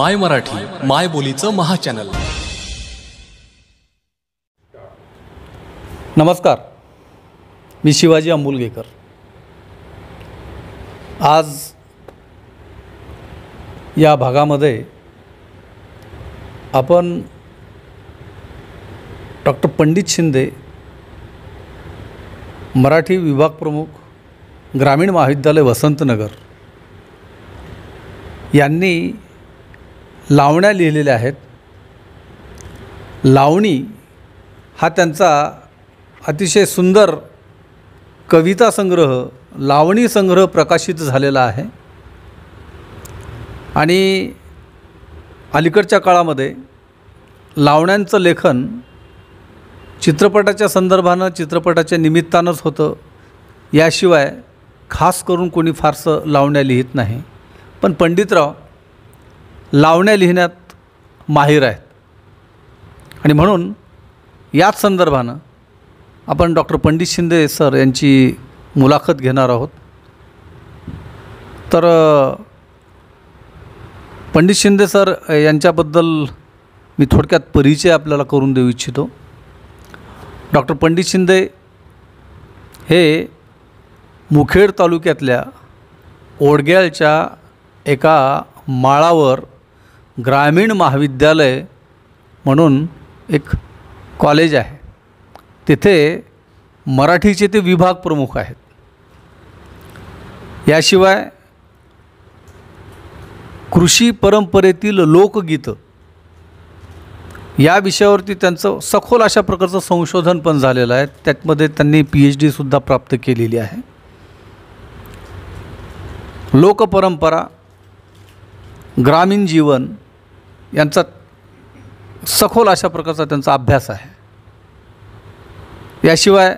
My Marathi माय बोलीचं महाचॅनल। नमस्कार, मी शिवाजी आंबुलगेकर। आज या भागामध्ये आपण डॉक्टर पंडित शिंदे मराठी विभाग प्रमुख ग्रामीण महाविद्यालय वसंतनगर यांनी लावण्या लिहिलेल्या आहेत। लावणी हा त्यांचा अतिशय सुंदर कविता संग्रह लावणी संग्रह प्रकाशित झालेला आहे आणि अलीकडच्या काळामध्ये लावण्यांचं लेखन चित्रपटाच्या संदर्भानं चित्रपटाच्या निमित्तानंच होतं। याशिवाय खास करून कोणी फारसं लावण्या लिहित नाही, पण पंडितराव लावण्या लिहिण्यात माहिर आहेत आणि म्हणून याच संदर्भानं आपण डॉक्टर पंडित शिंदे सर यांची मुलाखत घेणार आहोत। तर पंडित शिंदे सर यांच्याबद्दल मी थोडक्यात परिचय आपल्याला करून देऊ इच्छितो। डॉक्टर पंडित शिंदे हे मुखेड तालुक्यातल्या ओडग्यालच्या एका माळावर ग्रामीण महाविद्यालय म्हणून एक कॉलेज आहे, तिथे मराठीचे ते विभाग प्रमुख आहेत। याशिवाय कृषी परंपरेतील लोकगीतं या विषयावरती त्यांचं सखोल अशा प्रकारचं संशोधन पण झालेलं आहे, त्यामध्ये त्यांनी PhDसुद्धा प्राप्त केलेली आहे। लोकपरंपरा, ग्रामीण जीवन यांचा सखोल अशा प्रकारचा त्यांचा अभ्यास आहे। याशिवाय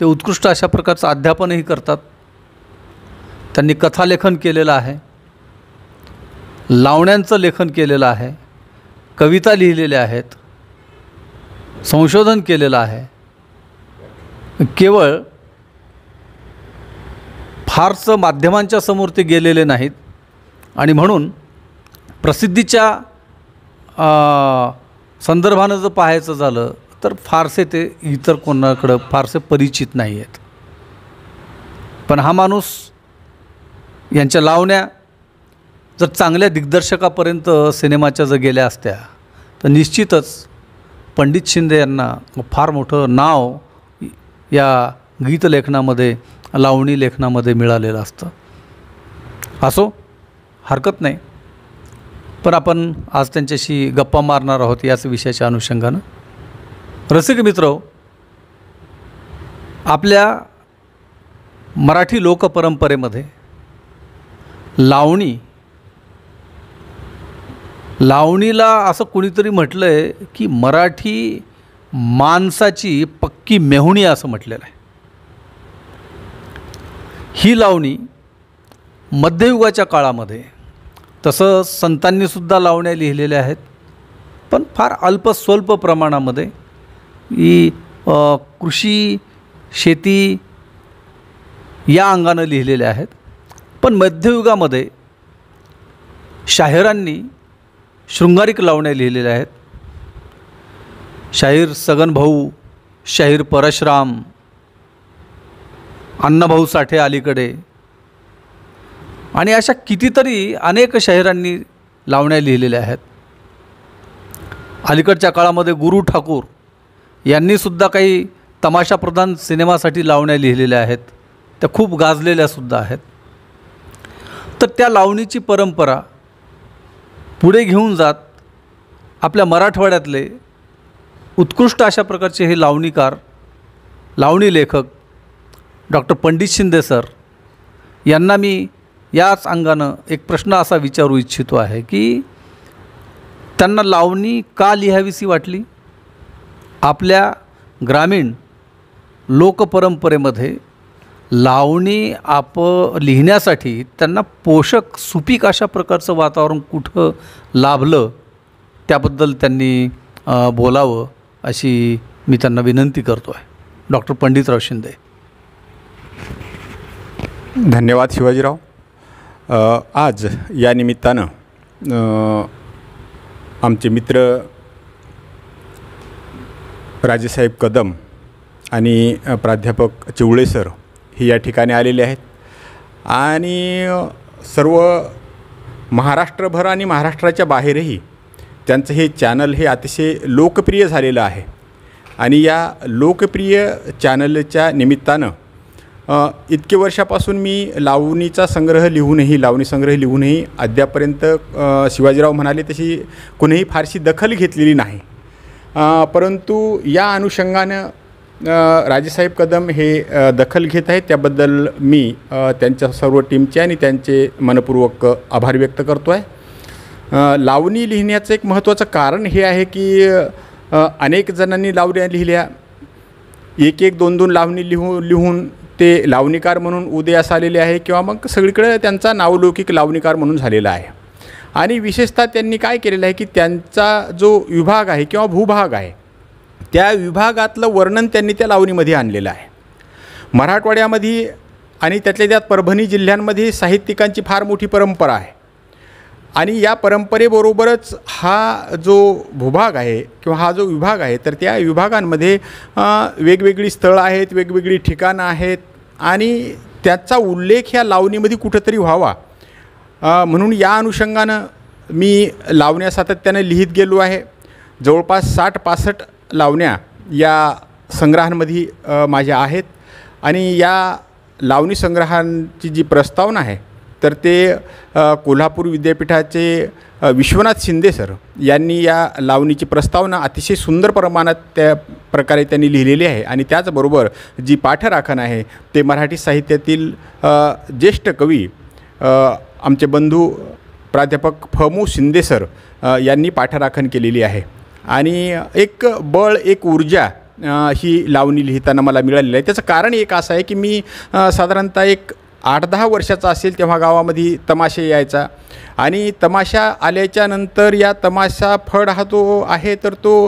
ते उत्कृष्ट अशा प्रकारचं अध्यापनही करतात। त्यांनी कथालेखन केलेलं आहे, लावण्यांचं लेखन केलेलं आहे, कविता लिहिलेल्या आहेत, संशोधन केलेलं आहे। केवळ फारसं माध्यमांच्या समोर ते गेलेले नाहीत आणि म्हणून प्रसिद्धीच्या संदर्भानं जर पाहायचं झालं तर फारसे ते इतर कोणाकडं फारसे परिचित नाही आहेत। पण हा माणूस यांच्या लावण्या जर चांगल्या दिग्दर्शकापर्यंत सिनेमाच्या जर गेल्या असत्या तर निश्चितच पंडित शिंदे यांना फार मोठं नाव या गीतलेखनामध्ये लावणी लेखनामध्ये मिळालेलं असतं। असो, हरकत नाही, पण आपण आज त्यांच्याशी गप्पा मारणार आहोत याच विषयाच्या अनुषंगानं। रसिक मित्रो, आपल्या मराठी लोकपरंपरेमध्ये लावणीला असं कोणीतरी म्हटलं आहे की मराठी माणसाची पक्की मेहुणी असं म्हटलेलं आहे। ही लावणी मध्ययुगाच्या काळामध्ये तसं संतांनीसुद्धा लावण्या लिहिलेल्या आहेत, पण फार अल्पस्वल्प प्रमाणामध्ये ही कृषी शेती या अंगानं लिहिलेल्या आहेत। पण मध्ययुगामध्ये शाहिरांनी शृंगारिक लावण्या लिहिलेल्या आहेत। शाहीर सगनभाऊ, शायर परशराम, अन्नाभाऊ साठे अलीकडे आणि अशा कितीतरी अनेक शाहिरांनी लावण्या लिहिलेल्या आहेत। अलीकडच्या काळामध्ये गुरु ठाकुर यांनीसुद्धा काही तमाशाप्रधान सिनेमासाठी लावण्या लिहिलेल्या आहेत, त्या खूप गाजलेल्यासुद्धा आहेत। तर त्या लावणीची परंपरा पुढे घेऊन जात आपल्या मराठवाड्यातले उत्कृष्ट अशा प्रकारचे हे लावणीकार लावणी लेखक डॉक्टर पंडित शिंदे सर यांना मी याच अंगानं एक प्रश्न असा विचारू इच्छितो आहे की त्यांना लावणी का लिहावीशी वाटली? आपल्या ग्रामीण लोकपरंपरेमध्ये लावणी लिहिण्यासाठी त्यांना पोषक सुपीक अशा प्रकारचं वातावरण कुठं लाभलं त्याबद्दल त्यांनी बोलावं अशी मी त्यांना विनंती करतो आहे। डॉक्टर पंडितराव शिंदे, धन्यवाद शिवाजीराव। आज या निमित्तानं आमचे मित्र राजेसाहेब कदम आणि प्राध्यापक चिवळे सर हे या ठिकाणी आलेले आहेत आणि सर्व महाराष्ट्रभर आणि महाराष्ट्राच्या बाहेरही त्यांचं हे चॅनल हे अतिशय लोकप्रिय झालेलं आहे आणि या लोकप्रिय चॅनलच्या निमित्तानं इतके वर्षापासून मी लावणीचा संग्रह लिहूनही अद्यापर्यंत शिवाजीराव म्हणाले तशी कोणीही फारशी दखल घेतलेली नाही, परंतु या अनुषंगानं राजेसाहेब कदम हे दखल घेत आहेत, त्याबद्दल मी त्यांच्या सर्व टीमचे आणि त्यांचे मनपूर्वक आभार व्यक्त करतो आहे। लावणी लिहिण्याचं एक महत्त्वाचं कारण हे आहे की अनेक जणांनी लावण्या लिहिल्या, एक दोन लावणी लिहून ते लावणीकार म्हणून उदयास आलेले आहे किंवा मग सगळीकडे त्यांचा नावलौकिक लावणीकार म्हणून झालेला आहे। आणि विशेषतः त्यांनी काय केलेलं आहे की त्यांचा जो विभाग आहे किंवा भूभाग आहे त्या विभागातलं वर्णन त्यांनी त्या लावणीमध्ये आणलेलं आहे। मराठवाड्यामध्ये आणि त्यातल्या त्यात परभणी जिल्ह्यांमध्ये साहित्यिकांची फार मोठी परंपरा आहे आणि या परंपरेबरोबरच हा जो भूभाग आहे किंवा हा जो विभाग आहे तर त्या विभागांमध्ये वेगवेगळी स्थळं आहेत, वेगवेगळी ठिकाणं आहेत आणि त्याचा उल्लेख ह्या लावणीमध्ये कुठंतरी व्हावा म्हणून या अनुषंगानं मी लावण्या सातत्याने लिहित गेलो आहे। जवळपास 60-65 लावण्या या संग्रहांमध्ये माझ्या आहेत आणि या लावणी संग्रहांची जी प्रस्तावना आहे तर ते कोल्हापूर विद्यापीठाचे विश्वनाथ शिंदे सर यांनी या लावणीची प्रस्तावना अतिशय सुंदर प्रमाणात त्या प्रकारे त्यांनी लिहिलेली आहे आणि त्याचबरोबर जी पाठराखण आहे ते मराठी साहित्यातील ज्येष्ठ कवी आमचे बंधू प्राध्यापक फमू शिंदे सर यांनी पाठराखण केलेली आहे आणि एक बळ, एक ऊर्जा ही लावणी लिहिताना मला मिळालेली आहे। त्याचं कारण एक असं आहे की मी साधारणतः एक 8-10 वर्षाचा असेल तेव्हा गावामध्ये तमाशा यायचा आणि तमाशा आल्याच्यानंतर या तमाशा फड हा तो आहे तर तो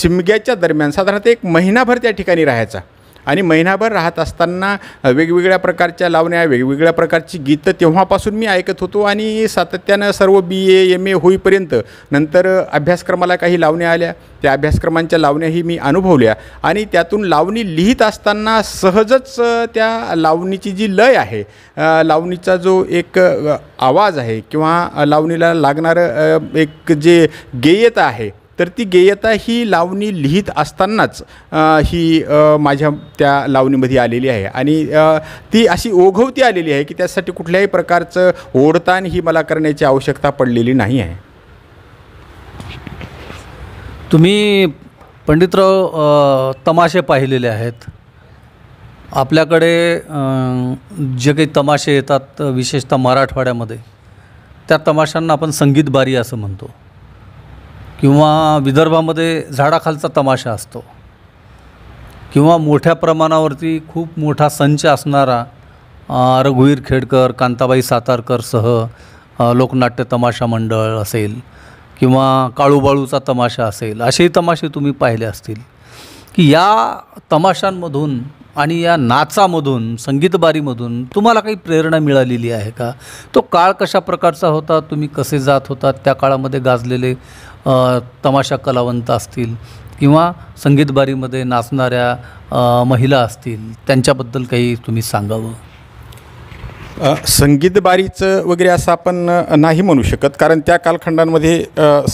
शिमग्याच्या दरम्यान साधारणतः एक महिनाभर त्या ठिकाणी राहायचा आणि महिनाभर राहत असताना वेगवेगळ्या प्रकारच्या लावण्या, वेगवेगळ्या प्रकारची गीतं तेव्हापासून मी ऐकत होतो आणि सातत्यानं सर्व BA MA होईपर्यंत नंतर अभ्यासक्रमाला काही लावण्या आल्या, त्या अभ्यासक्रमांच्या लावण्याही मी अनुभवल्या आणि त्यातून लावणी लिहित असताना सहजच त्या लावणीची जी लय आहे, लावणीचा जो एक आवाज आहे किंवा लावणीला लागणारं एक जे गेयता आहे तर ती गेयता ही लावणी लिहित असतानाच ही माझ्या त्या लावणीमध्ये आलेली आहे आणि ती अशी ओघवती आलेली आहे की त्यासाठी कुठल्याही प्रकारचं ओढताण ही मला करण्याची आवश्यकता पडलेली नाही आहे। तुम्ही पंडितराव तमाशे पाहिलेले आहेत, आपल्याकडे जे काही तमाशे येतात विशेषतः मराठवाड्यामध्ये त्या तमाशांना आपण संगीत बारी असं म्हणतो किंवा विदर्भामध्ये झाडाखालचा तमाशा असतो किंवा मोठ्या प्रमाणावरती खूप मोठा संच असणारा रघुवीर खेड़कर, कंताबाई सातारकरसह लोकनाट्य तमाशा मंडळ असेल किंवा काळूबाणूचा तमाशा असेल, असेही तमाशे तुम्ही पाहिले असतील की या तमाशांमधून आणि या नाचामधून, संगीतबारीमधून तुम्हाला काही प्रेरणा मिळालेली आहे का? तो काळ कशा प्रकारचा होता, तुम्ही कसे जात होता, त्या काळामध्ये गाजलेले तमाशा कलावंत असतील किंवा संगीतबारीमध्ये नाचणाऱ्या महिला असतील त्यांच्याबद्दल काही तुम्ही सांगावं। संगीतबारीचं वगैरे असं आपण नाही म्हणू शकत कारण त्या कालखंडांमध्ये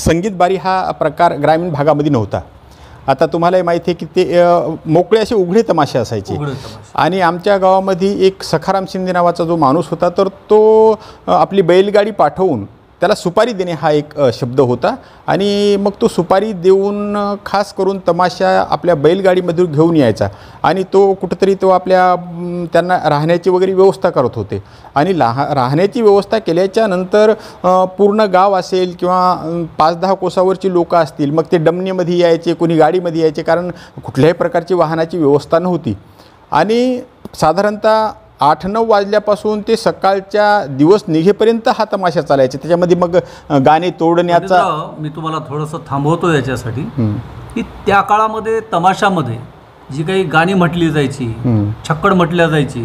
संगीतबारी हा प्रकार ग्रामीण भागामध्ये नव्हता। आता तुम्हालाही माहिती आहे की ते मोकळे असे उघडे तमाशे असायचे आणि आमच्या गावामध्ये एक सखाराम शिंदे नावाचा जो माणूस होता तर तो आपली बैलगाडी पाठवून त्याला सुपारी देणे हा एक शब्द होता आणि मग तो सुपारी देऊन खास करून तमाशा आपल्या बैलगाडीमधून घेऊन यायचा आणि तो कुठंतरी तो आपल्या त्यांना राहण्याची वगैरे व्यवस्था करत होते आणि राहण्याची व्यवस्था केल्याच्या नंतर पूर्ण गाव असेल किंवा 5-10 कोसावरची लोकं असतील मग ते डमणीमध्ये यायचे, कोणी गाडीमध्ये यायचे कारण कुठल्याही प्रकारची वाहनाची व्यवस्था नव्हती आणि साधारणतः 8-9 वाजल्यापासून ते सकाळच्या दिवस निघेपर्यंत हा तमाशा चालायचा। त्याच्यामध्ये मग गाणे तोडण्याचा मी तुम्हाला थोडंसं थांबवतो याच्यासाठी की त्या काळामध्ये तमाशामध्ये जी काही गाणी म्हटली जायची, छक्कड म्हटल्या जायची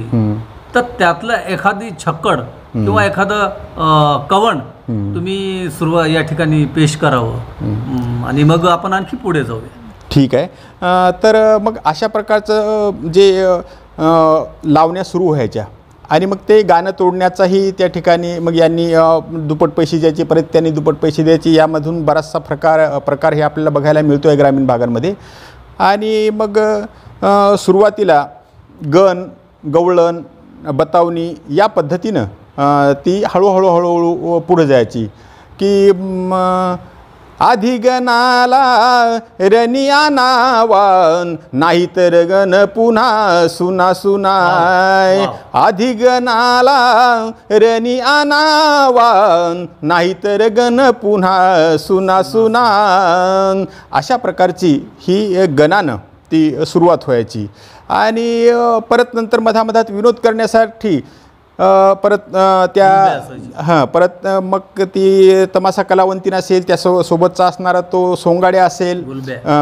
तर त्यातलं एखादी छक्कड किंवा एखादं कवण तुम्ही सुरुवात या ठिकाणी पेश करावं आणि मग आपण आणखी पुढे जाऊया. ठीक आहे. तर मग अशा प्रकारचं जे लावण्या सुरू व्हायच्या आणि मग ते गाणं तोडण्याचाही त्या ठिकाणी मग यांनी दुप्पट पैसे द्यायचे, परत त्यांनी दुप्पट पैसे द्यायचे, यामधून बराचसा प्रकार हे आपल्याला बघायला मिळतो आहे ग्रामीण भागांमध्ये. आणि मग सुरुवातीला गण गवळण बतावणी या पद्धतीनं ती हळूहळू हळूहळू पुढे जायची की अधिगणाला रनिया नावान नाहीतर गण पुन्हा सुना सुनाय, अधिगणाला रनिया नावान नाहीतर गण पुन्हा सुना सुनान, अशा प्रकारची ही गणानं ती सुरुवात व्हायची. आणि परत नंतर मधामधात विनोद करण्यासाठी परत त्या हां परत मग ती तमाशा कलावंतीन असेल त्या सोबतचा असणारा तो सोंगाड्या असेल,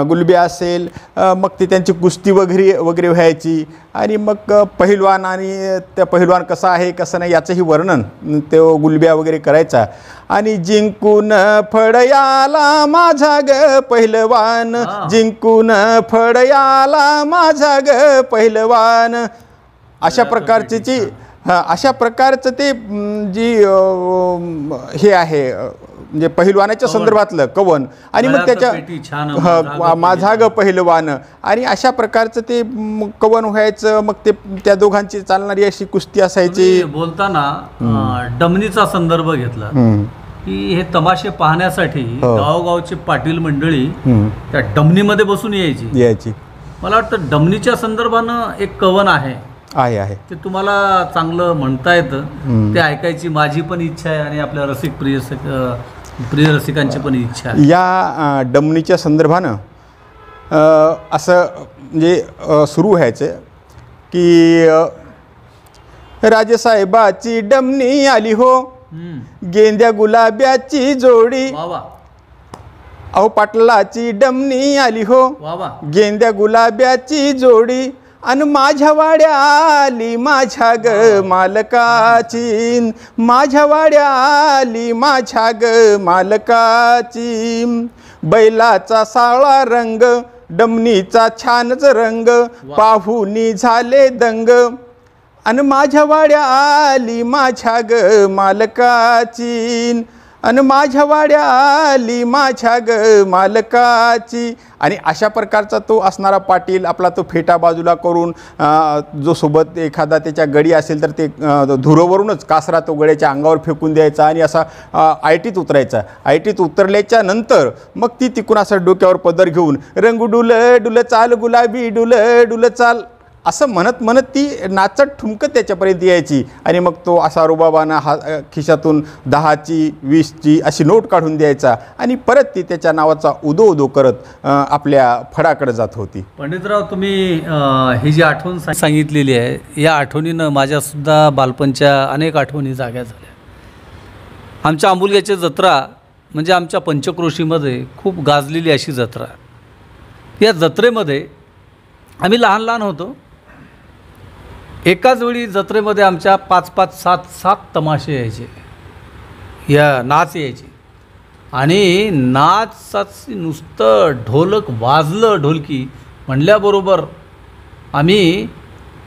गुलब्या असेल, मग ती त्यांची कुस्ती वगैरे वगैरे व्हायची. आणि मग पहिलवान आणि त्या पहिलवान कसा आहे कसं नाही याचंही वर्णन तो गुलब्या वगैरे करायचा. आणि जिंकून फडयाला माझा ग पहिलवान, जिंकून फडयाला माझा ग पहिलवान, अशा प्रकारची जी हां अशा प्रकारचं ते जी हे आहे म्हणजे पहिलवानाच्या संदर्भातलं कवन. आणि मग त्याच्या माझा ग पहिलवान आणि अशा प्रकारचं ते कवन व्हायचं. मग ते त्या दोघांची चालणारी अशी कुस्ती असायची. बोलताना डमणीचा संदर्भ घेतला की हे तमाशे पाहण्यासाठी गावगावची पाटील मंडळी त्या डमणीमध्ये बसून यायची. मला वाटतं डमणीच्या संदर्भानं एक कवन आहे आहे आहे ते तुम्हाला चांगलं म्हणता येतं, ते ऐकायची माझी पण इच्छा आहे आणि आपल्या रसिक प्रिय रसिकांची पण इच्छा आहे. या डमणीच्या संदर्भानं असं म्हणजे सुरू व्हायचं की राजेसाहेबाची डमणी आली हो, गेंद्या गुलाब्याची जोडी, अहो पाटलाची डमणी आली हो, गेंद्या गुलाब्याची जोडी, अन माझ्या वाड्याली माझ्या ग मालकाची, माझ्या वाड्याली माझ्या ग मालकाची, बैलाचा सावळा रंग डमणीचा छानच रंग, पाहुनी झाले दंग, अन माझ्या वाड्याली माझ्या ग मालकाची, अन माझ्या वाड्याली माझ्या ग मालकाची. आणि अशा प्रकारचा तो असणारा पाटील आपला तो फेटा बाजूला करून जो सोबत एखादा त्याच्या गडी असेल तर ते धुरोवरूनच कासरा तो गड्याच्या अंगावर फेकून द्यायचा आणि असा आयटीत उतरायचा. आयटीत उतरल्याच्या नंतर मग ती तिकून असं डोक्यावर पदर घेऊन रंगू डुल डुल चाल गुलाबी डुल डुल चाल असं म्हणत म्हणत ती नाचत ठुमकत त्याच्यापर्यंत यायची. आणि मग तो असा रुबाबानं हा खिशातून 10ची 20ची अशी नोट काढून द्यायचा आणि परत ती त्याच्या नावाचा उदो उदो करत आपल्या फडाकडे जात होती. पंडितराव, तुम्ही ही जी आठवण सांगितलेली आहे या आठवणीनं माझ्यासुद्धा बालपणच्या अनेक आठवणी जाग्या झाल्या. आमच्या आंबुलग्याची जत्रा म्हणजे आमच्या पंचक्रोशीमध्ये खूप गाजलेली अशी जत्रा. या जत्रेमध्ये आम्ही लहान लहान होतो. एकाच वेळी जत्रेमध्ये आमच्या 5-5, 7-7 तमाशे यायचे, या नाच यायचे. आणि नाचाच नुसतं ढोलक वाजलं ढोलकी म्हणल्याबरोबर आम्ही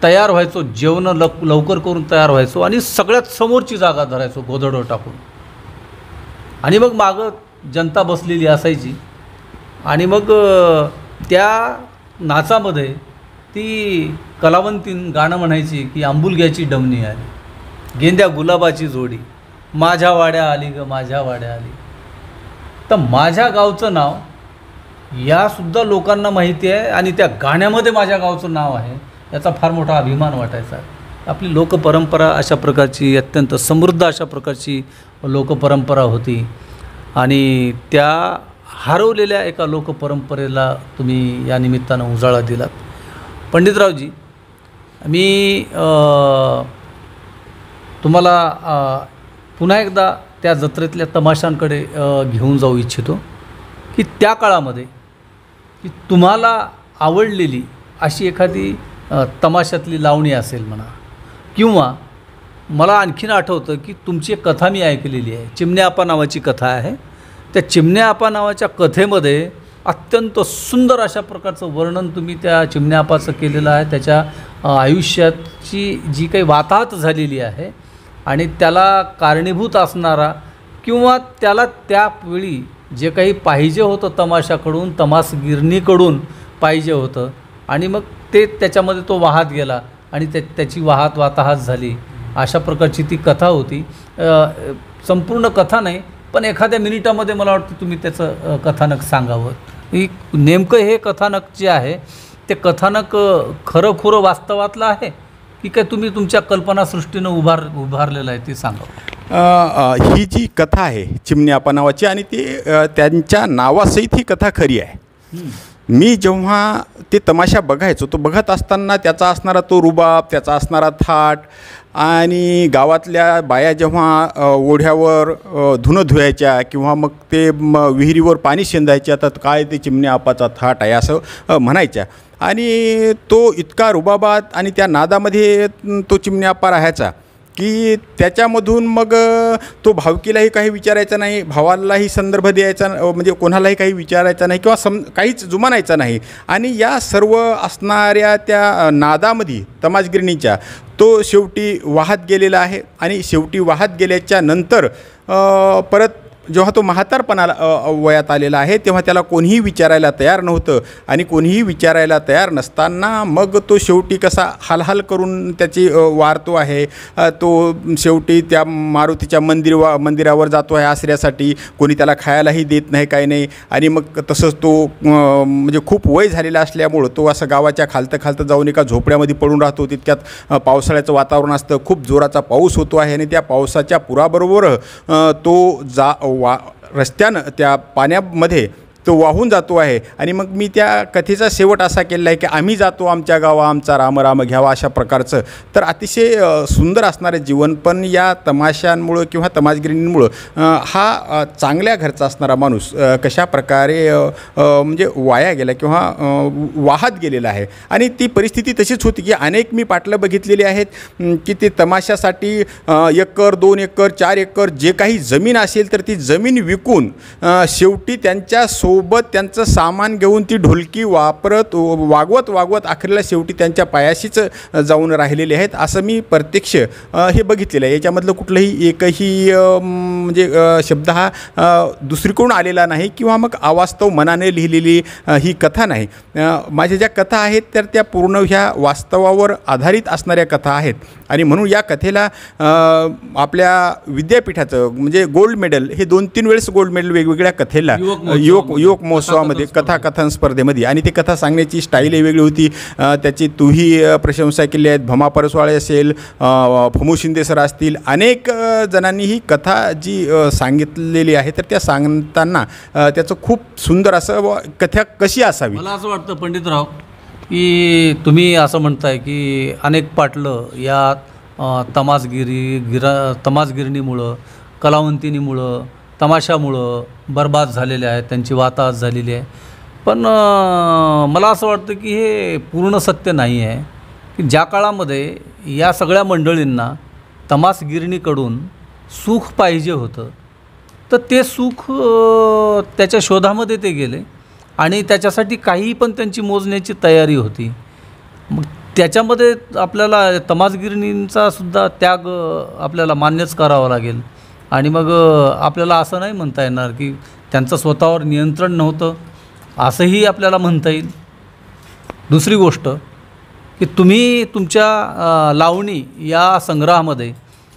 तयार व्हायचो, जेवणं लवकर करून तयार व्हायचो आणि सगळ्यात समोरची जागा धरायचो गोधडो टाकून. आणि मग मागं जनता बसलेली असायची आणि मग त्या नाचामध्ये ती कलावंतीन गाणं म्हणायची की आंबुलग्याची डमणी आली, गेंद्या गुलाबाची जोडी, माझ्या वाड्या आली ग माझ्या वाड्या आली. तर माझ्या गावचं नाव यासुद्धा लोकांना माहिती आहे आणि त्या गाण्यामध्ये माझ्या गावचं नाव आहे याचा फार मोठा अभिमान वाटायचा. आपली लोकपरंपरा अशा प्रकारची अत्यंत समृद्ध अशा प्रकारची लोकपरंपरा होती आणि त्या हरवलेल्या एका लोकपरंपरेला तुम्ही या निमित्तानं उजाळा दिलात. पंडितरावजी, मी तुम्हाला पुन्हा एकदा त्या जत्रेतल्या तमाशांकडे घेऊन जाऊ इच्छितो की त्या काळामध्ये की तुम्हाला आवडलेली अशी एखादी तमाशातली लावणी असेल म्हणा किंवा मला आणखीन आठवतं की तुमची एक कथा मी ऐकलेली आहे, चिमण्या आपा नावाची कथा आहे. त्या चिमण्या आपा नावाच्या कथेमध्ये अत्यंत सुंदर अशा प्रकारचं वर्णन तुम्ही त्या चिमण्या आपाचं केलेलं आहे, त्याच्या आयुष्याची जी काही वाताहत झालेली आहे आणि त्याला कारणीभूत असणारा किंवा त्याला त्यावेळी जे काही पाहिजे होतं तमाशाकडून, तमासगिरणीकडून पाहिजे होतं आणि मग ते त्याच्यामध्ये तो वाहत गेला आणि त्याची वाताहत झाली, अशा प्रकारची ती कथा होती. संपूर्ण कथा नाही पण एखाद्या मिनिटामध्ये मला वाटतं तुम्ही त्याचं कथानक सांगावं. ही नेमकं हे कथानक जे आहे ते कथानक खरंखुरं वास्तवातलं आहे की काय तुम्ही तुमच्या कल्पनासृष्टीनं उभारलेलं आहे ते सांगावं. ही जी कथा आहे चिमण्या आपा नावाची आणि ती त्यांच्या नावासहित ही कथा खरी आहे. मी जेव्हा ते तमाशा बघायचो तो बघत असताना त्याचा असणारा तो रुबाब, त्याचा असणारा थाट आणि गावातल्या बाया जेव्हा ओढ्यावर धुनं धुवायच्या किंवा मग ते विहिरीवर पाणी शेंदायच्या तर काय ते चिमण्या आपाचा थाट आहे असं म्हणायच्या आणि तो इतका रुबाबात आणि त्या नादामध्ये तो चिमण्या आपा राहायचा की त्याच्यामधून मग तो भावकीलाही काही विचारायचा नाही, भावालाही संदर्भ द्यायचा म्हणजे कोणालाही काही विचारायचा नाही किंवा काहीच जुमानायचा नाही. आणि या सर्व असणाऱ्या त्या नादामध्ये तमाशगिरणीच्या तो शेवटी वाहत गेलेला आहे आणि शेवटी वाहत गेल्याच्या नंतर परत जेव्हा तो म्हातारपणाला वयात आलेला आहे तेव्हा त्याला कोणीही विचारायला तयार नव्हतं आणि कोणीही विचारायला तयार नसताना मग तो शेवटी कसा हालहाल करून त्याची वारतो आहे. तो शेवटी त्या मारुतीच्या मंदिरावर जातो आहे आश्रयासाठी, कोणी त्याला खायलाही देत नाही काही नाही आणि मग तसंच तो म्हणजे खूप वय झालेला असल्यामुळं तो असं गावाच्या खालतं जाऊन एका झोपड्यामध्ये पडून राहतो. तितक्यात पावसाळ्याचं वातावरण असतं, खूप जोराचा पाऊस होतो आहे आणि त्या पावसाच्या पुराबरोबर तो रस्त्यानं त्या पाण्यामध्ये तो वाहून जातो आहे. आणि मग मी त्या कथेचा शेवट असा केलेला आहे की आम्ही जातो आमच्या गावा आमचा रामराम घ्यावा अशा प्रकारचं. तर अतिशय सुंदर असणारे जीवन पण या तमाशांमुळं किंवा तमाशगिरींमुळं हा चांगल्या घरचा असणारा माणूस कशा प्रकारे म्हणजे वाया गेला किंवा वाहत गेलेला आहे. आणि ती परिस्थिती तशीच होती की अनेक मी पाटलं बघितलेली आहेत की ते तमाशासाठी 1 एकर 2 एकर 4 एकर जे काही जमीन असेल तर ती जमीन विकून शेवटी त्यांच्या सोबत त्यांचं सामान घेऊन ती ढोलकी वागवत अखेरला शेवटी त्यांच्या पायाशीच जाऊन राहिलेले आहेत असं मी प्रत्यक्ष हे बघितलेलं आहे. याच्यामधलं कुठलंही एकही म्हणजे शब्द हा दुसरीकडून आलेला नाही किंवा मग अवास्तव मनाने लिहिलेली ही कथा नाही. माझ्या ज्या कथा आहेत तर त्या पूर्ण ह्या वास्तवावर आधारित असणाऱ्या कथा आहेत आणि म्हणून या कथेला आपल्या विद्यापीठाचं म्हणजे गोल्ड मेडल हे 2-3 वेळेस गोल्ड मेडल वेगवेगळ्या कथेला योग महोत्सवामध्ये कथाकथन स्पर्धेमध्ये आणि ते कथा सांगण्याची स्टाईल वेगळी होती. त्याची तूही प्रशंसा केली आहेत, भमा परसवाळे असेल, फमू शिंदे सर असतील, अनेक जणांनी ही कथा जी सांगितलेली आहे तर त्या सांगताना त्याचं खूप सुंदर असं कथा कशी असावी. मला असं वाटतं पंडितराव की तुम्ही असं म्हणताय की अनेक पाटलं या तमाशगिरणीमुळं, कलावंतिनीमुळं, तमाशामुळं बर्बाद झालेले आहेत, त्यांची वाताहत झालेली आहे. पण मला असं वाटतं की हे पूर्ण सत्य नाही आहे की ज्या काळामध्ये या सगळ्या मंडळींना तमासगिरणीकडून सुख पाहिजे होतं तर ते सुख त्याच्या शोधामध्ये ते गेले आणि त्याच्यासाठी काहीही पण त्यांची मोजण्याची तयारी होती. मग त्याच्यामध्ये आपल्याला तमासगिरणींचासुद्धा त्याग आपल्याला मान्यच करावा लागेल आणि मग आपल्याला असं नाही म्हणता येणार की त्यांचं स्वतःवर नियंत्रण नव्हतं असंही आपल्याला म्हणता येईल. दुसरी गोष्ट की तुम्ही तुमच्या लावणी या संग्रहामध्ये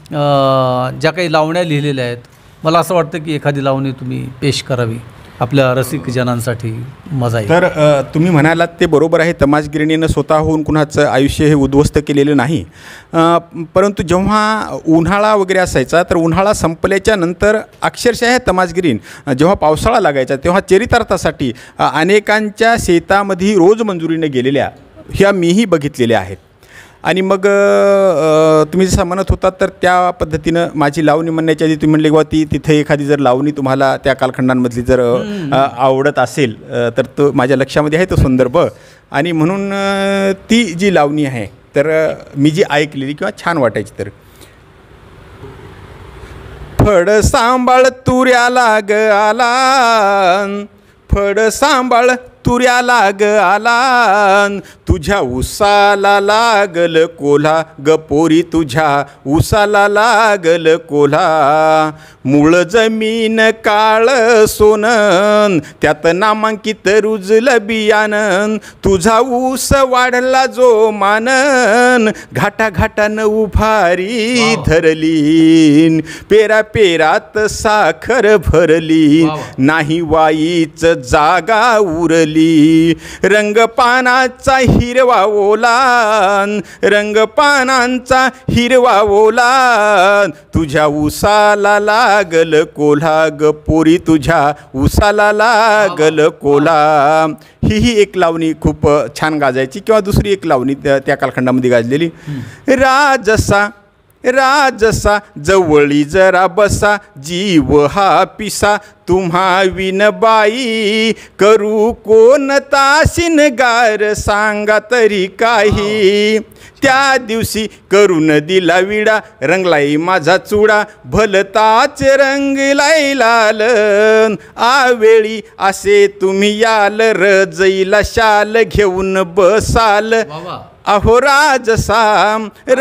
ज्या काही लावण्या लिहिलेल्या आहेत मला असं वाटतं की एखादी लावणी तुम्ही पेश करावी आपल्या रसिकजनांसाठी मजा येईल. तर तुम्ही म्हणालात ते बरोबर आहे, तमाशगिरणीनं स्वतःहून कुणाचं आयुष्य हे उद्ध्वस्त केलेलं नाही. परंतु जेव्हा उन्हाळा वगैरे असायचा तर उन्हाळा संपल्याच्या नंतर अक्षरशः तमाशगिरीन जेव्हा पावसाळा लागायचा तेव्हा चरितार्थासाठी अनेकांच्या शेतामध्ये रोज मंजुरीने गेलेल्या ह्या मीही बघितलेल्या आहेत. आणि मग तुम्ही जसं म्हणत होतात तर त्या पद्धतीनं माझी लावणी म्हणण्याच्या आधी तुम्ही म्हणले की ती तिथे एखादी जर लावणी तुम्हाला त्या कालखंडांमधली जर आवडत असेल तर तो माझ्या लक्षामध्ये आहे तो संदर्भ आणि म्हणून ती जी लावणी आहे तर मी जी ऐकलेली किंवा छान वाटायची तर फड सांभाळ तुऱ्या लाग आला, फड सांभाळ तुऱ्या लाग आला, तुझ्या उसाला लागल कोल्हा ग पोरी, तुझ्या उसाला लागल कोल्हा, मूळ जमीन काळ सोनन त्यात नामांकित रुजल बियानन, तुझा ऊस वाढला जो मानन, घाटा घाटान उभारी धरली, पेरा पेरात साखर भरली, नाही वाईच जागा उरली, रंगपानाचा हिरवा ओलान, रंगपानांचा हिरवा ओलान, तुझ्या उसाला लागल कोल्हा ग पोरी, तुझ्या उसाला लागल कोल्हा। ही एक लावणी खूप छान गाजायची, किंवा दुसरी एक लावणी त्या कालखंडामध्ये गाजलेली। राजसा राजसा जवळी जरा बसा, जीव हा पिसा, तुम्हा विनबाई करू कोणता शिनगार, सांगा तरी काही, त्या दिवशी करून दिला विडा, रंगलाई माझा चुडा, भलताच रंगलाई लाल, आवेळी असे तुम्ही याल, रजईला शाल घेऊन बसाल, अहो राजसा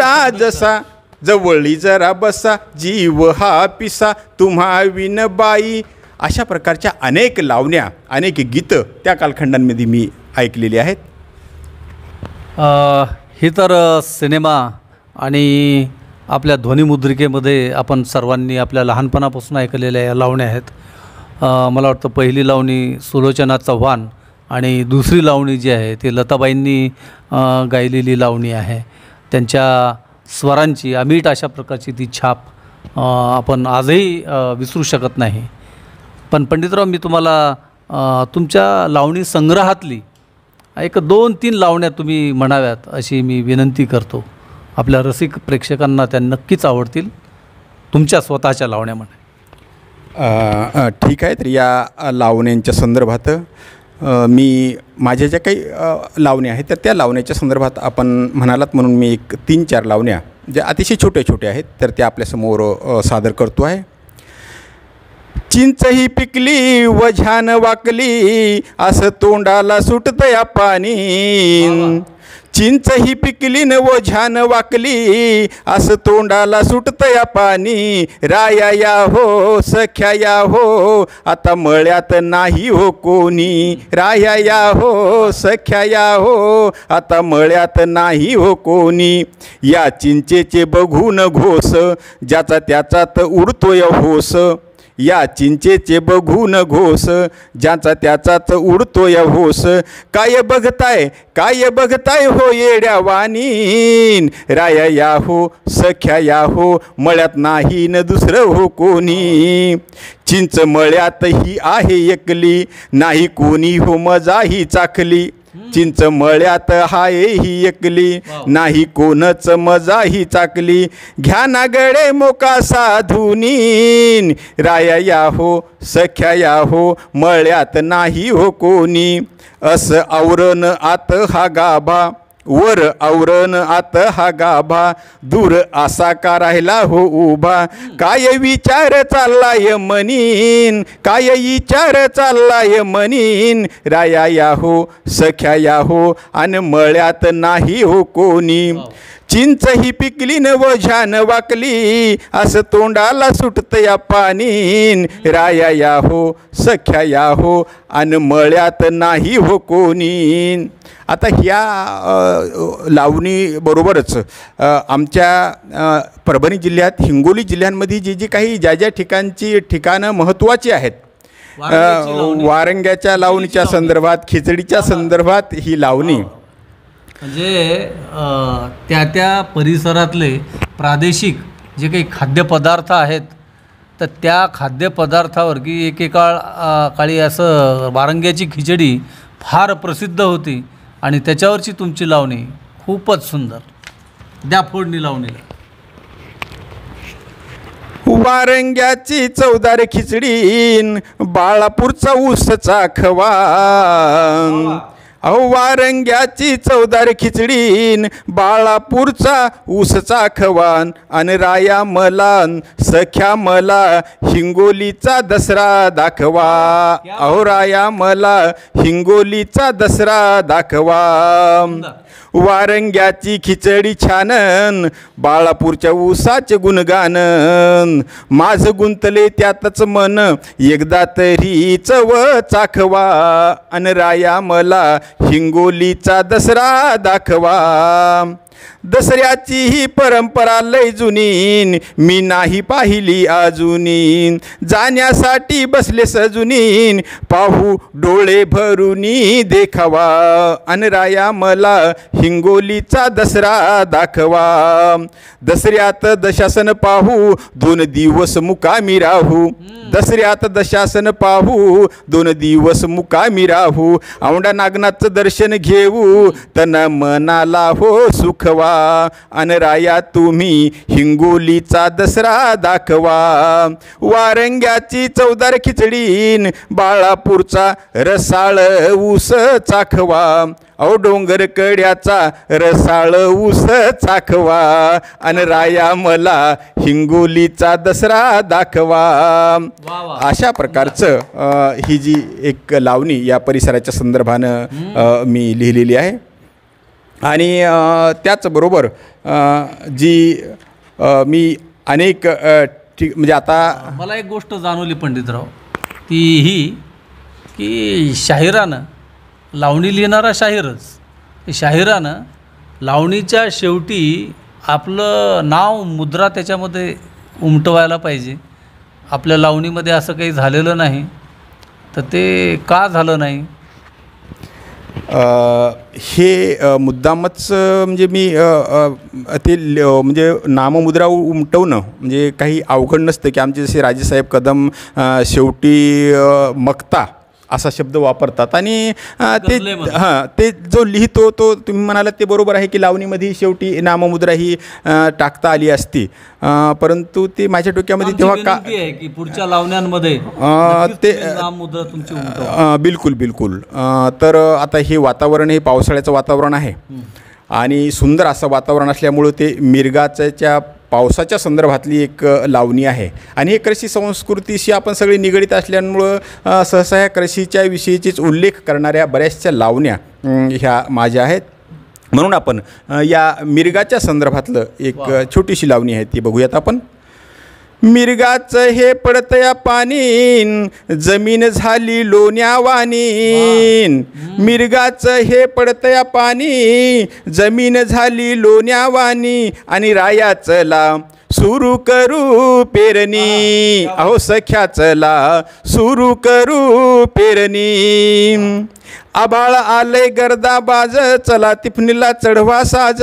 राजसा जवळी जरा बसा, जीव हा पिसा, तुम्हा विनबाई। अशा प्रकारच्या अनेक लावण्या, अनेक गीतं त्या कालखंडांमध्ये मी ऐकलेली आहेत। हे तर सिनेमा आणि आपल्या ध्वनिमुद्रिकेमध्ये आपण सर्वांनी आपल्या लहानपणापासून ऐकलेल्या लावण्या आहेत। मला वाटतं पहिली लावणी सुलोचना चव्हाण आणि दुसरी लावणी जी आहे ती लताबाईंनी गायलेली लावणी आहे। त्यांच्या स्वरांची अमीट अशा प्रकारची ती छाप आपण आजही विसरू शकत नाही। पण पंडितराव, मी तुम्हाला तुमच्या लावणी संग्रहातली एक 2-3 लावण्या तुम्ही म्हणाव्यात अशी मी विनंती करतो। आपल्या रसिक प्रेक्षकांना त्या नक्कीच आवडतील, तुमच्या स्वतःच्या लावण्या म्हणा। ठीक आहे, तर या लावण्यांच्या संदर्भात मी माझ्या ज्या काही लावण्या आहेत तर त्या लावण्याच्या संदर्भात आपण म्हणालात म्हणून मी एक 3-4 लावण्या ज्या अतिशय छोट्या आहेत तर त्या आपल्यासमोर सादर करतो आहे। चिंच ही पिकली वझ्यान वाकली, असं तोंडाला सुटतया पाणी, चिंच ही पिकली न वझ्यान वाकली, असं तोंडाला सुटतया पाणी, राया या हो सख्या या हो, आता मळ्यात नाही हो कोणी, राया या हो सख्या या हो, आता मळ्यात नाही हो कोणी, या चिंचेचे बघून घोस, ज्याचा त्याचात उडतोय होस, या चिंचेचे बघून घोस, ज्याचा त्याचाच उडतोय होस, काय बघताय काय बघताय हो येड्या वाणीन, राया या हो सख्या या हो, मळ्यात नाही न दुसरं हो कोणी, चिंच मळ्यात ही आहे एकली, नाही कोणी हो मजा ही चाखली, चिंच मळ्यात हाये ही एकली, नाही कोणच मजा ही चाकली, घ्या ना गडे मोका साधुनीन, राया या हो सख्या या हो, मळ्यात नाही हो कोणी, अस आवरण आत हा गाभा, वर आवरण आत हा गाभा, दूर असा का राहिला हो उभा, काय विचार चाललाय मनीन, काय विचार चाललाय मनीन, राया या हो सख्या या हो, आणि मळ्यात नाही हो कोणी, चिंच ही पिकली न वझ्यान वाकली, असं तोंडाला सुटतया पाणीन, राया या हो सख्या या हो, आणि मळ्यात नाही हो कोणी। आता ह्या लावणीबरोबरच आमच्या परभणी जिल्ह्यात, हिंगोली जिल्ह्यांमध्ये जी जी काही ज्या ठिकाणची ठिकाणं महत्त्वाची आहेत, वारंग्याच्या लावणीच्या संदर्भात, खिचडीच्या संदर्भात, ही लावणी म्हणजे त्या त्या परिसरातले प्रादेशिक जे काही खाद्यपदार्थ आहेत तर त्या खाद्यपदार्थावर की एकेकाळी असं वारंग्याची खिचडी फार प्रसिद्ध होती आणि त्याच्यावरची तुमची लावणी खूपच सुंदर, द्या फोडणी लावणीला। वारंग्याची चवदार खिचडी, बाळापूरचा ऊसचा खवा, अहो वारंग्याची चवदार खिचडीन, बाळापूरचा ऊसचा खवान, अन राया मलान सख्या मला हिंगोलीचा दसरा दाखवा. अहो राया मला हिंगोलीचा दसरा दाखवा. वारंग्याची खिचडी छानन, बाळापूरच्या ऊसाचे गुणगानन, माझ गुंतले त्यातच मन एकदा तरी चव चाखवा. अन राया मला हिंगोलीचा दसरा दाखवा. दसऱ्याची ही परंपरा लय जुनीन, मी नाही पाहिली अजूनीन, जाण्यासाठी बसले सजुनीन, पाहू डोळे भरूनी देखावा. अनराया मला हिंगोलीचा दसरा दाखवा. दसऱ्यात दशासन पाहू दोन दिवस मुकामी राहू, दसऱ्यात दशासन पाहू दोन दिवस मुकामी राहू, औंढा नागनाथचं दर्शन घेऊ, तन मनाला हो सुख. अनराया तुम्ही हिंगोलीचा दसरा दाखवा. वारंग्याची चवदार खिचडीन, बाळापूरचा रसाळ ऊस चाखवा. अहो डोंगर कड्याचा रसाळ ऊस चाखवा. अनराया मला हिंगोलीचा दसरा दाखवा. अशा प्रकारचं ही जी एक लावणी या परिसराच्या संदर्भानं मी लिहिलेली आहे. आणि त्याचबरोबर जी मी अनेक ठीक म्हणजे आता मला एक गोष्ट जाणवली पंडितराव, ती ही की शाहिरानं लावणी लिहिणारा शाहिरानं लावणीच्या शेवटी आपलं नाव मुद्रा त्याच्यामध्ये उमटवायला पाहिजे. आपल्या लावणीमध्ये असं काही झालेलं नाही, तर ते का झालं नाही हे मुद्दामच म्हणजे मी ते म्हणजे नाममुद्रा उमटवणं म्हणजे काही अवघड नसतं की आमचे जसे राजेसाहेब कदम शेवटी मक्ता असा शब्द वापरतात आणि ते हां ते जो लिहितो तो तुम्ही म्हणालात ते बरोबर आहे की लावणीमध्ये शेवटी नाममुद्रा ही टाकता आली असती, परंतु ते माझ्या डोक्यामध्ये तेव्हा का की पुढच्या लावण्यांमध्ये ते नाममुद्रा तुमची बिलकुल बिलकुल. तर आता हे वातावरण हे पावसाळ्याचं वातावरण आहे आणि सुंदर असं वातावरण असल्यामुळं ते मिरगाच्या पावसाच्या संदर्भातली एक लावणी आहे आणि हे कृषी संस्कृतीशी आपण सगळे निगडित असल्यामुळं सहसा ह्या कृषीच्या विषयीचीच उल्लेख करणाऱ्या बऱ्याचशा लावण्या ह्या माझ्या आहेत. म्हणून आपण या मिरगाच्या संदर्भातलं एक छोटीशी लावणी आहे ती बघूयात आपण. मिरगाचं हे पडतया पानीन, जमीन झाली लोण्यावानीन. मिरगाचं हे पडतया पानी, जमीन झाली लोण्यावानी, आणि राया चला सुरू करू पेरणी. अहो सख्या चला सुरू करू पेरणी. आबाळ आलंय गर्दा बाज, चला तिफणीला चढवा साज.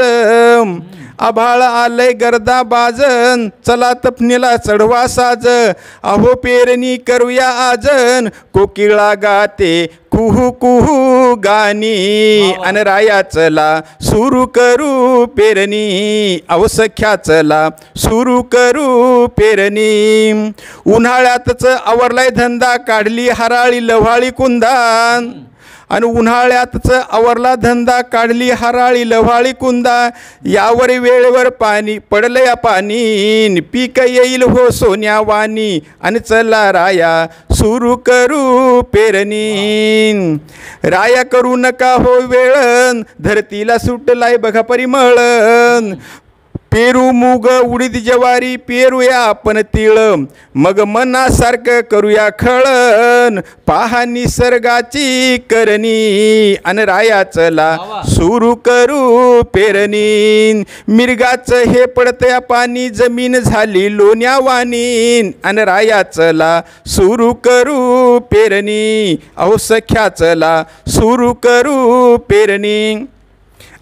आभाळ आलंय गर्दा बाजन, चला तपणीला चढवा साज. अहो पेरणी करूया आजन, कोकिळा गाते कुहू कुहू गाणी. अन राया चला सुरू करू पेरणी. अहो सख्या चला सुरू करू पेरणी. उन्हाळ्यातच आवरलाय धंदा, काढली हराळी लव्हाळी कुंदान. आणि उन्हाळ्यातच आवरला धंदा, काढली हराळी लव्हाळी कुंदा. यावर वेळेवर पाणी पडलं या पाणी, पीक येईल हो सोन्या वाणी. आणि चला राया सुरू करू पेरणी. राया करू नका हो वेळण, धरतीला सुटलाय बघा परिमळण. पेरू मूग उडीद ज्वारी, पेरूया आपण तिळ, मग मनासारखं करूया खळण. पाहा निसर्गाची करणी. अन राया चला सुरू करू पेरणी. मिरगाचं हे पडतया पाणी, जमीन झाली लोण्यावानीन. अन राया चला सुरू करू पेरणी. अहो सख्या चला सुरू करू पेरणी.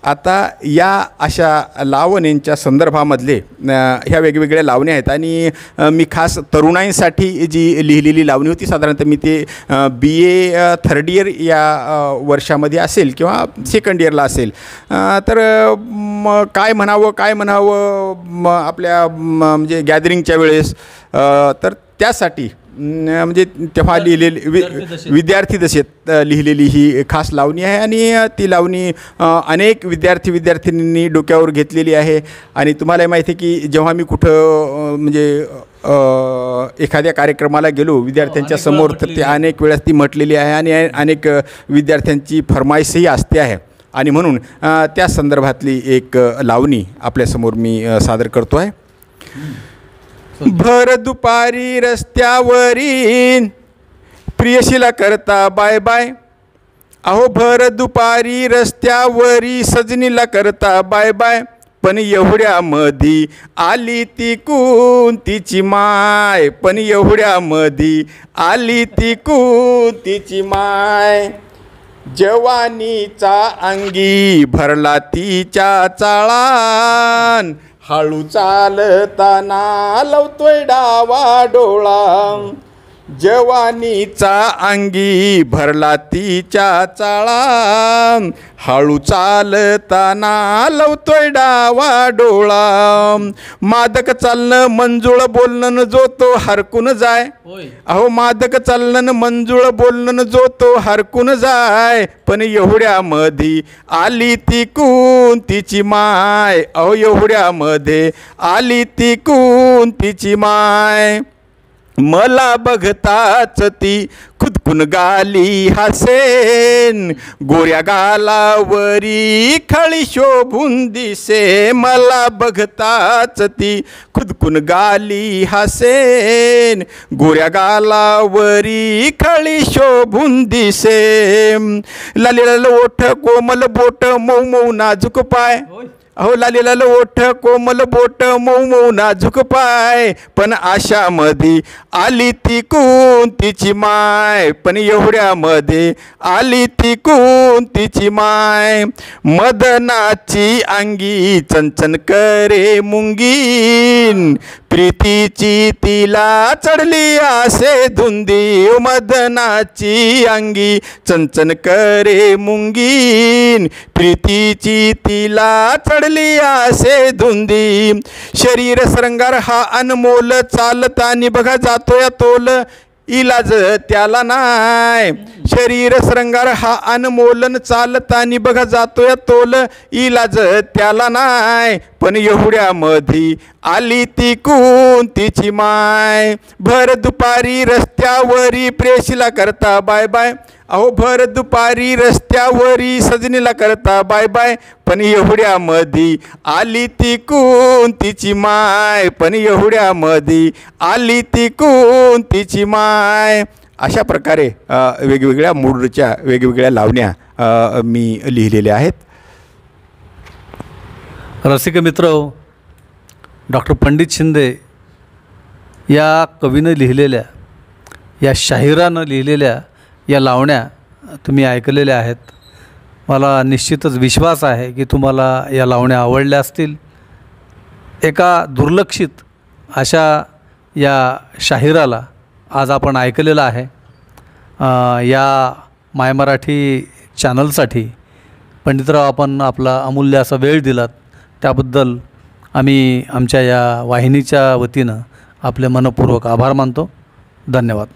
आता या अशा लावण्यांच्या संदर्भामधले ह्या वेगवेगळ्या लावण्या आहेत आणि मी खास तरुणाईंसाठी जी लिहिलेली लावणी होती साधारणतः मी ते BA थर्ड इयर या वर्षामध्ये असेल किंवा सेकंड इयरला असेल, तर काय म्हणावं आपल्या म्हणजे गॅदरिंगच्या वेळेस, तर त्यासाठी म्हणजे तेव्हा लिहिलेली विद्यार्थी दशेत लिहिलेली ही खास लावणी आहे आणि ती लावणी अनेक विद्यार्थी विद्यार्थिनींनी डोक्यावर घेतलेली आहे। आणि तुम्हाला माहिती आहे की जेव्हा मी कुठं म्हणजे एखाद्या कार्यक्रमाला गेलो विद्यार्थ्यांच्या समोर तर ते अनेक वेळा ती म्हटलेली आहे आणि अनेक विद्यार्थ्यांची फरमाईशही असते आहे आणि म्हणून त्या संदर्भातली एक लावणी आपल्यासमोर मी सादर करतो आहे। भर दुपारी रस्त्यावरील प्रियशीला करता बाय बाय, अहो भर दुपारी रस्त्यावरी सजनीला करता बाय बाय, पण एवढ्यामधी आली ती कुंतीची माय, पण एवढ्यामधी आली ती कुंतीची माय, जवानीचा अंगी भरला तिच्या चाळान, हळू चालताना लावतोय डावा डोळा, जवानीचा अंगी भरला तिच्या चाळान, हळू चालताना लावतोय डावा डोळा, मादक चालणं मंजुळ बोलणं जो तो हरकून जाय, अहो मादक चालणं मंजुळ बोलणं जो तो हरकून जाय, पण एवढ्यामध्ये आली ती कुंतीची माय, अहो एवढ्यामध्ये आली ती कुंतीची माय, मला बघताच ती खुदकून गाली हसेन, गोऱ्या गालावरी खळी शोभून दिसे, मला बघताच ती खुदकून गाली हसेन, गोऱ्या गालावरी खळी शोभून दिसे, लालीलाल ओठ कोमल बोट मऊ मऊ नाजूक पाय, अहो लालीलाल ओठ कोमल बोट मऊ मऊ नाजूक पाय, पण आशामध्ये आली ती कुंतीची माय, पण एवढ्यामध्ये आली ती कुंतीची माय, मदनाची अंगी चंचन करे मुंगीन, प्रीतीची तिला चढली आसे धुंदी, मदनाची अंगी चंचन करे मुंगीन, प्रीतीची तिला चढली से धुंदी, शरीर सरंगार हा अनमोल, चालतानी बघा जातोय तोल, इलाज त्याला नाय, शरीर सरंगार हा अनमोलन, चालतानी बघा जातोय तोल, इलाज त्याला नाय, पण एवढ्यामध्ये आली ती कुंतीची माय, भर दुपारी रस्त्यावरी प्रेशीला करता बाय बाय, अहो भर दुपारी रस्त्यावरी सजनीला करता बाय बाय, पण एवढ्यामध्ये आली ती कुंतीची माय, पण एवढ्यामध्ये आली ती कुंतीची माय। अशा प्रकारे वेगवेगळ्या मूडच्या वेगवेगळ्या लावण्या मी लिहिलेल्या आहेत। रसिक मित्र, डॉक्टर पंडित शिंदे या कवीनं लिहिलेल्या, या शाहिरानं लिहिलेल्या या लावण्या तुम्ही ऐकलेल्या आहेत। मला निश्चितच विश्वास आहे की तुम्हाला या लावण्या आवडल्या असतील। एका दुर्लक्षित अशा या शाहिराला आज आपण ऐकलेलं आहे। या माय मराठी चॅनलसाठी पंडितराव आपण आपला अमूल्य असा वेळ दिलात, त्याबद्दल आम्ही आमच्या या वाहिनीच्या वतीनं आपले मनपूर्वक आभार मानतो। धन्यवाद।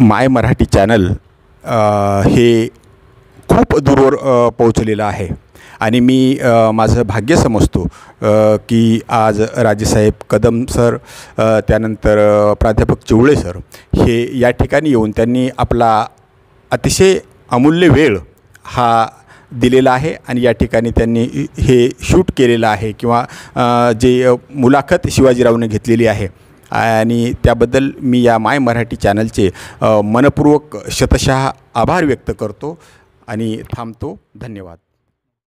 माय मराठी चॅनल हे खूप दूरवर पोहोचलेलं आहे आणि मी माझं भाग्य समजतो की आज राजेसाहेब कदम सर, त्यानंतर प्राध्यापक चिवळे सर हे या ठिकाणी येऊन त्यांनी आपला अतिशय अमूल्य वेळ हा दिलेला आहे आणि या ठिकाणी त्यांनी हे शूट केलेलं आहे किंवा जे मुलाखत शिवाजीरावने घेतलेली आहे आणि त्याबद्दल मी या माय मराठी चॅनलचे मनपूर्वक शतशः आभार व्यक्त करतो आणि थांबतो। धन्यवाद।